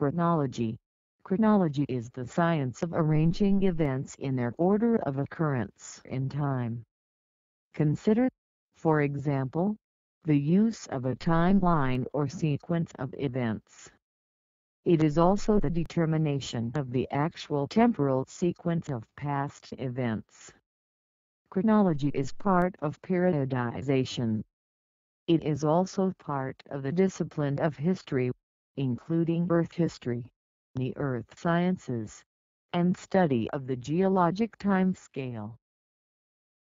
Chronology. Chronology is the science of arranging events in their order of occurrence in time. Consider, for example, the use of a timeline or sequence of events. It is also the determination of the actual temporal sequence of past events. Chronology is part of periodization. It is also part of the discipline of history, including Earth history, the earth sciences, and study of the geologic time scale.